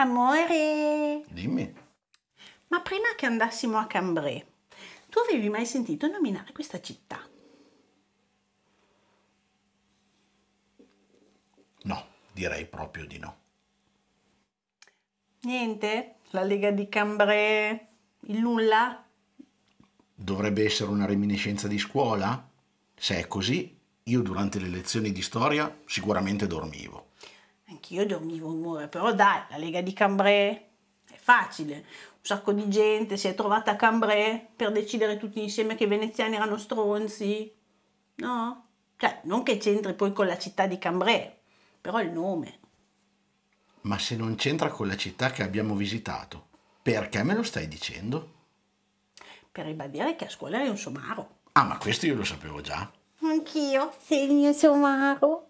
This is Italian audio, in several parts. Amore! Dimmi. Ma prima che andassimo a Cambrai, tu avevi mai sentito nominare questa città? No, direi proprio di no. Niente? La Lega di Cambrai? Il nulla? Dovrebbe essere una reminiscenza di scuola? Se è così, io durante le lezioni di storia sicuramente dormivo. Anch'io dormivo un'ora, però dai, la Lega di Cambrai è facile. Un sacco di gente si è trovata a Cambrai per decidere tutti insieme che i veneziani erano stronzi. No? Cioè, non che c'entri poi con la città di Cambrai, però il nome. Ma se non c'entra con la città che abbiamo visitato, perché me lo stai dicendo? Per ribadire che a scuola eri un somaro. Ah, ma questo io lo sapevo già. Anch'io, sei il mio somaro.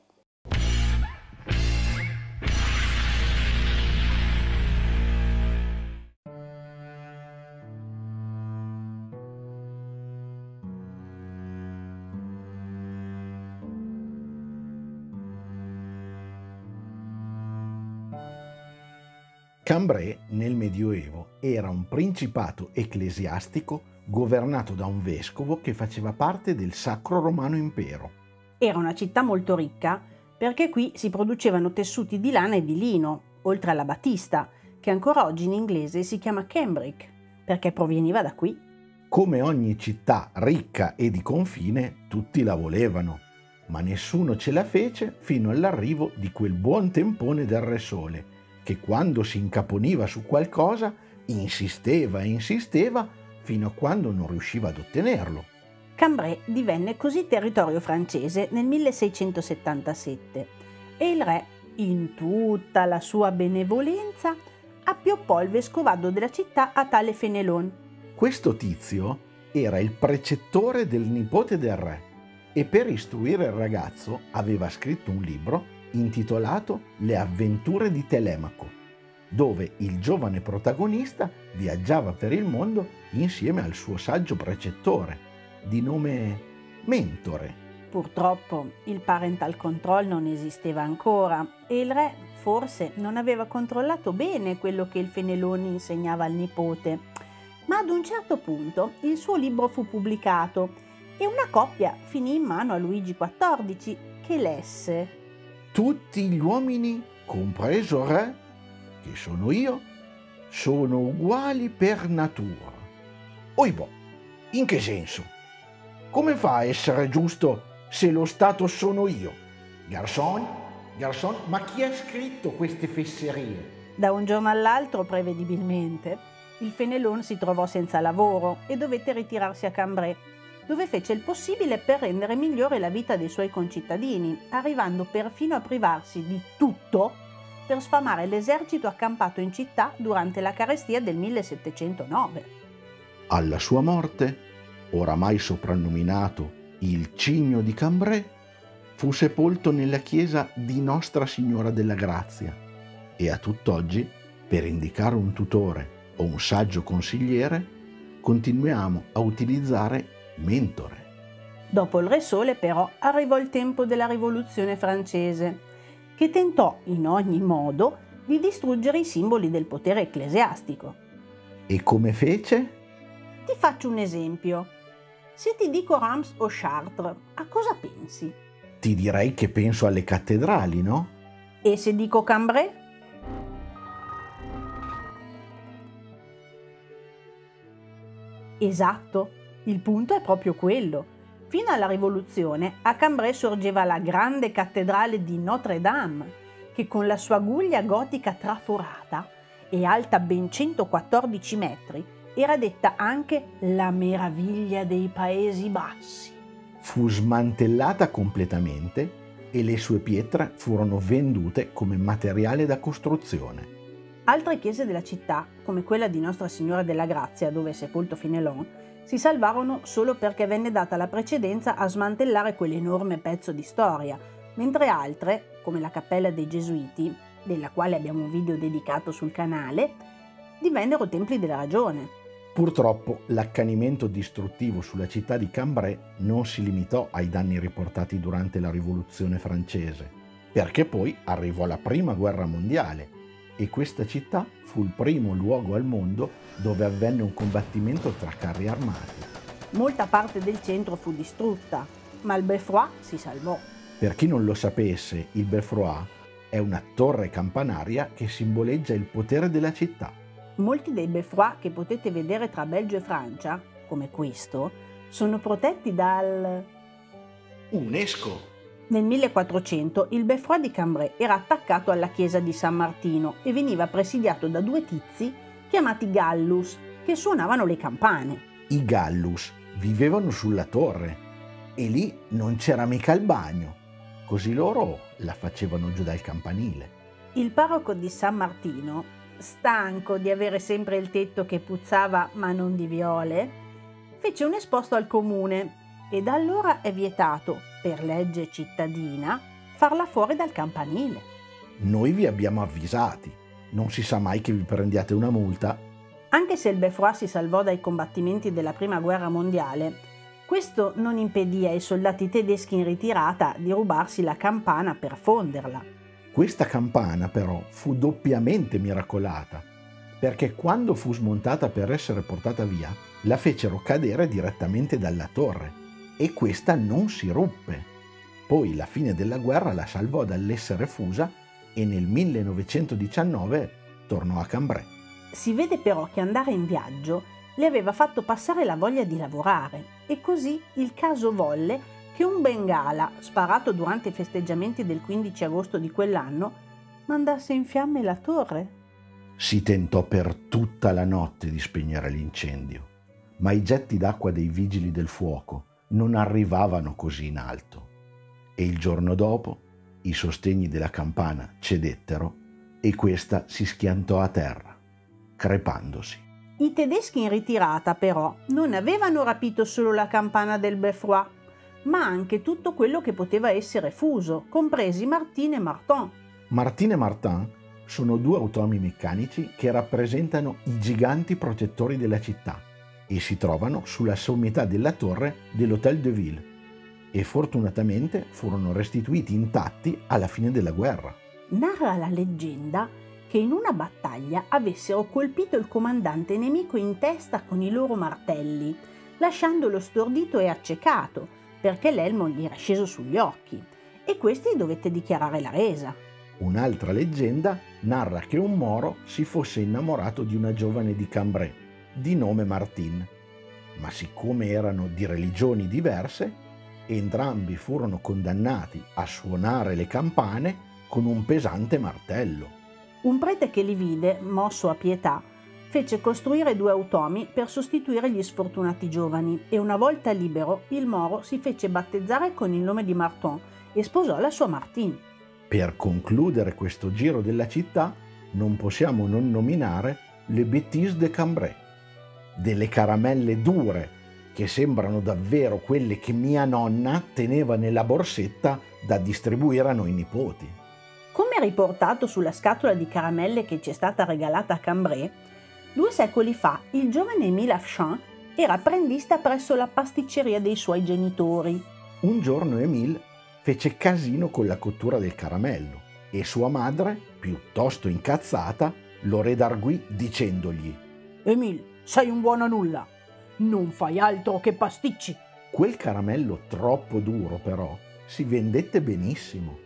Cambrai nel Medioevo era un principato ecclesiastico governato da un vescovo che faceva parte del Sacro Romano Impero. Era una città molto ricca perché qui si producevano tessuti di lana e di lino, oltre alla batista, che ancora oggi in inglese si chiama Cambric, perché proveniva da qui. Come ogni città ricca e di confine, tutti la volevano, ma nessuno ce la fece fino all'arrivo di quel buon tempone del Re Sole, che quando si incaponiva su qualcosa insisteva e insisteva fino a quando non riusciva ad ottenerlo. Cambrai divenne così territorio francese nel 1677 e il re, in tutta la sua benevolenza, appioppò il vescovado della città a tale Fénelon. Questo tizio era il precettore del nipote del re e per istruire il ragazzo aveva scritto un libro intitolato Le avventure di Telemaco, dove il giovane protagonista viaggiava per il mondo insieme al suo saggio precettore, di nome Mentore. Purtroppo il parental control non esisteva ancora e il re forse non aveva controllato bene quello che il Féneloni insegnava al nipote, ma ad un certo punto il suo libro fu pubblicato e una coppia finì in mano a Luigi XIV, che lesse: tutti gli uomini, compreso il re, che sono io, sono uguali per natura. Oibò, in che senso? Come fa a essere giusto se lo Stato sono io? Garçon, garçon, ma chi ha scritto queste fesserie? Da un giorno all'altro, prevedibilmente, il Fénelon si trovò senza lavoro e dovette ritirarsi a Cambrai, dove fece il possibile per rendere migliore la vita dei suoi concittadini, arrivando perfino a privarsi di tutto per sfamare l'esercito accampato in città durante la carestia del 1709. Alla sua morte, oramai soprannominato il Cigno di Cambrai, fu sepolto nella chiesa di Nostra Signora della Grazia e a tutt'oggi, per indicare un tutore o un saggio consigliere, continuiamo a utilizzare Mentore. Dopo il Re Sole, però, arrivò il tempo della rivoluzione francese, che tentò in ogni modo di distruggere i simboli del potere ecclesiastico. E come fece? Ti faccio un esempio. Se ti dico Reims o Chartres, a cosa pensi? Ti direi che penso alle cattedrali, no? E se dico Cambrai? Esatto. Il punto è proprio quello. Fino alla rivoluzione a Cambrai sorgeva la grande cattedrale di Notre Dame, che con la sua guglia gotica traforata e alta ben 114 metri era detta anche la meraviglia dei Paesi Bassi. Fu smantellata completamente e le sue pietre furono vendute come materiale da costruzione. Altre chiese della città, come quella di Nostra Signora della Grazia, dove è sepolto Fénelon, si salvarono solo perché venne data la precedenza a smantellare quell'enorme pezzo di storia, mentre altre, come la Cappella dei Gesuiti, della quale abbiamo un video dedicato sul canale, divennero templi della ragione. Purtroppo l'accanimento distruttivo sulla città di Cambrai non si limitò ai danni riportati durante la rivoluzione francese, perché poi arrivò la Prima Guerra Mondiale e questa città fu il primo luogo al mondo dove avvenne un combattimento tra carri armati. Molta parte del centro fu distrutta, ma il beffroi si salvò. Per chi non lo sapesse, il beffroi è una torre campanaria che simboleggia il potere della città. Molti dei beffroi che potete vedere tra Belgio e Francia, come questo, sono protetti dal UNESCO. Nel 1400 il beffroi di Cambrai era attaccato alla chiesa di San Martino e veniva presidiato da due tizi chiamati Gallus, che suonavano le campane. I Gallus vivevano sulla torre e lì non c'era mica il bagno, così loro la facevano giù dal campanile. Il parroco di San Martino, stanco di avere sempre il tetto che puzzava ma non di viole, fece un esposto al comune e da allora è vietato, per legge cittadina, farla fuori dal campanile. Noi vi abbiamo avvisati, non si sa mai che vi prendiate una multa. Anche se il beffroi si salvò dai combattimenti della Prima Guerra Mondiale, questo non impedì ai soldati tedeschi in ritirata di rubarsi la campana per fonderla. Questa campana però fu doppiamente miracolata, perché quando fu smontata per essere portata via, la fecero cadere direttamente dalla torre. E questa non si ruppe. Poi la fine della guerra la salvò dall'essere fusa e nel 1919 tornò a Cambrai. Si vede però che andare in viaggio le aveva fatto passare la voglia di lavorare e così il caso volle che un bengala, sparato durante i festeggiamenti del 15 agosto di quell'anno, mandasse in fiamme la torre. Si tentò per tutta la notte di spegnere l'incendio, ma i getti d'acqua dei vigili del fuoco non arrivavano così in alto e il giorno dopo i sostegni della campana cedettero e questa si schiantò a terra, crepandosi. I tedeschi in ritirata però non avevano rapito solo la campana del beffroi, ma anche tutto quello che poteva essere fuso, compresi Martin e Martin. Martin e Martin sono due automi meccanici che rappresentano i giganti protettori della città e si trovano sulla sommità della torre dell'Hôtel de Ville e fortunatamente furono restituiti intatti alla fine della guerra. Narra la leggenda che in una battaglia avessero colpito il comandante nemico in testa con i loro martelli, lasciandolo stordito e accecato perché l'elmo gli era sceso sugli occhi e questi dovette dichiarare la resa. Un'altra leggenda narra che un moro si fosse innamorato di una giovane di Cambrai di nome Martin, ma siccome erano di religioni diverse, entrambi furono condannati a suonare le campane con un pesante martello. Un prete che li vide, mosso a pietà, fece costruire due automi per sostituire gli sfortunati giovani e una volta libero il moro si fece battezzare con il nome di Martin e sposò la sua Martin. Per concludere questo giro della città non possiamo non nominare le Bêtise de Cambrai, delle caramelle dure che sembrano davvero quelle che mia nonna teneva nella borsetta da distribuire a noi nipoti. Come riportato sulla scatola di caramelle che ci è stata regalata a Cambrai, 2 secoli fa il giovane Emile Afchan era apprendista presso la pasticceria dei suoi genitori. Un giorno Emile fece casino con la cottura del caramello e sua madre, piuttosto incazzata, lo redarguì dicendogli: Emile, sei un buono a nulla, non fai altro che pasticci. Quel caramello troppo duro però si vendette benissimo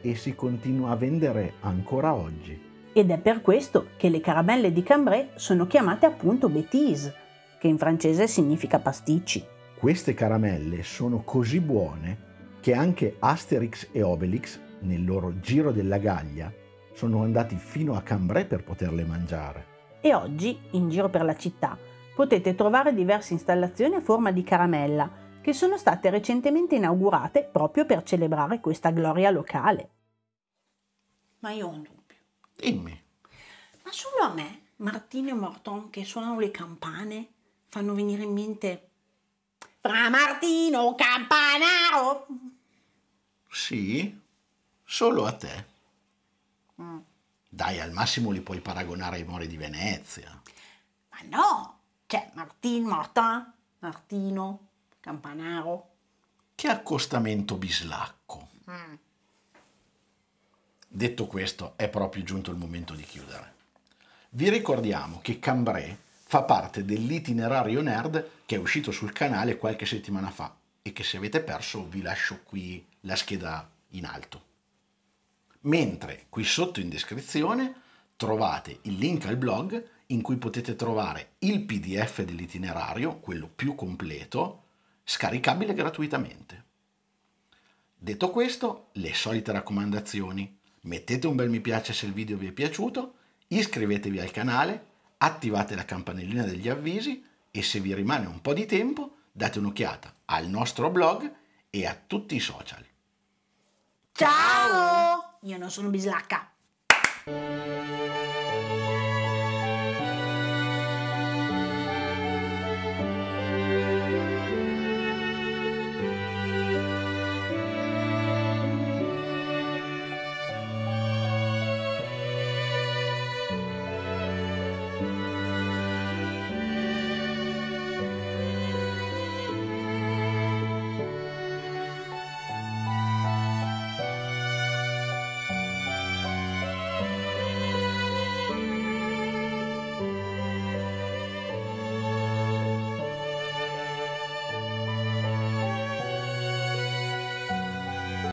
e si continua a vendere ancora oggi. Ed è per questo che le caramelle di Cambrai sono chiamate appunto bêtise, che in francese significa pasticci. Queste caramelle sono così buone che anche Asterix e Obelix, nel loro giro della Gallia, sono andati fino a Cambrai per poterle mangiare. E oggi, in giro per la città, potete trovare diverse installazioni a forma di caramella che sono state recentemente inaugurate proprio per celebrare questa gloria locale. Ma io ho un dubbio. Dimmi. Ma solo a me, Martin e Martin che suonano le campane, fanno venire in mente Fra Martino Campanaro? Sì, solo a te. Dai, al massimo li puoi paragonare ai Mori di Venezia. Ma no! Cioè, Martino, Campanaro. Che accostamento bislacco. Detto questo, è proprio giunto il momento di chiudere. Vi ricordiamo che Cambrai fa parte dell'itinerario nerd che è uscito sul canale qualche settimana fa e che, se avete perso, vi lascio qui la scheda in alto. Mentre qui sotto in descrizione trovate il link al blog in cui potete trovare il PDF dell'itinerario, quello più completo, scaricabile gratuitamente. Detto questo, le solite raccomandazioni: mettete un bel mi piace se il video vi è piaciuto, iscrivetevi al canale, attivate la campanellina degli avvisi e, se vi rimane un po' di tempo, date un'occhiata al nostro blog e a tutti i social. Ciao! Io non sono bislacca.